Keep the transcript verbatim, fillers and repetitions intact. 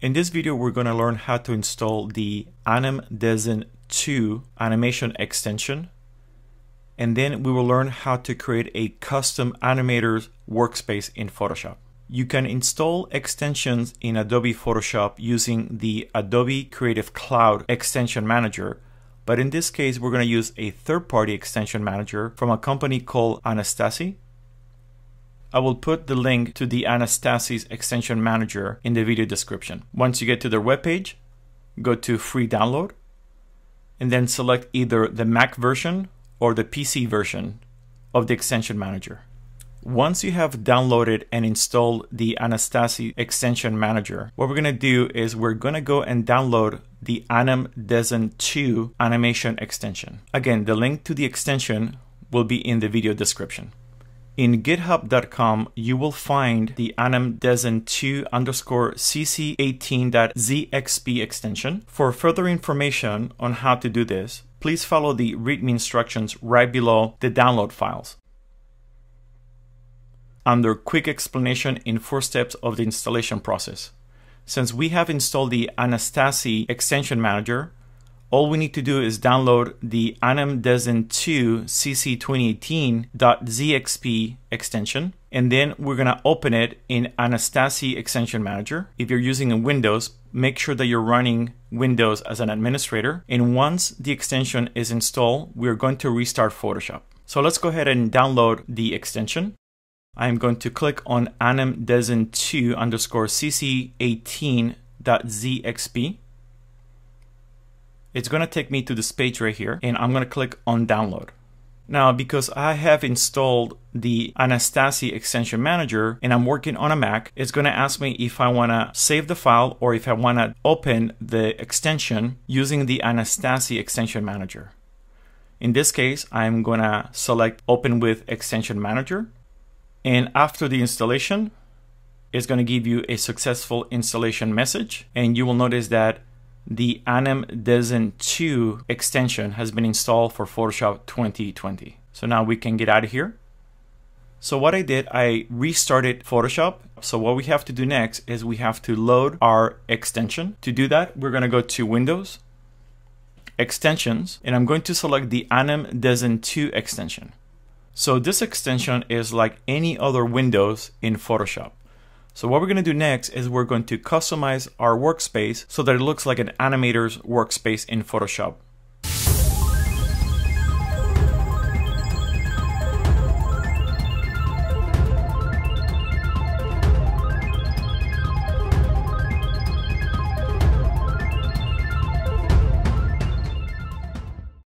In this video, we're going to learn how to install the AnimDessin two animation extension, and then we will learn how to create a custom animator's workspace in Photoshop. You can install extensions in Adobe Photoshop using the Adobe Creative Cloud Extension Manager, but in this case, we're going to use a third-party extension manager from a company called Anastasiy. I will put the link to the Anastasiyy's extension manager in the video description. Once you get to their webpage, go to free download and then select either the Mac version or the P C version of the extension manager. Once you have downloaded and installed the Anastasiy extension manager, what we're going to do is we're going to go and download the AnimDessin two animation extension. Again, the link to the extension will be in the video description. In github dot com, you will find the AnimDessin two underscore C C eighteen dot Z X P extension. For further information on how to do this, please follow the README instructions right below the download files. Under quick explanation in four steps of the installation process. Since we have installed the Anastasiy extension manager, all we need to do is download the AnimDessin two C C twenty eighteen dot Z X P extension, and then we're going to open it in Anastasiy Extension Manager. If you're using Windows, make sure that you're running Windows as an administrator. And once the extension is installed, we're going to restart Photoshop. So let's go ahead and download the extension. I'm going to click on AnimDessin two underscore C C eighteen dot Z X P. It's going to take me to this page right here, and I'm going to click on download. Now, because I have installed the Anastasiy extension manager and I'm working on a Mac, it's going to ask me if I want to save the file or if I want to open the extension using the Anastasiy extension manager. In this case, I'm going to select open with extension manager. And after the installation, it's going to give you a successful installation message. And you will notice that the AnimDessin two extension has been installed for Photoshop twenty twenty. So now we can get out of here. So what I did, I restarted Photoshop. So what we have to do next is we have to load our extension. To do that, we're going to go to Windows, Extensions, and I'm going to select the AnimDessin two extension. So this extension is like any other Windows in Photoshop. So what we're going to do next is we're going to customize our workspace so that it looks like an animator's workspace in Photoshop.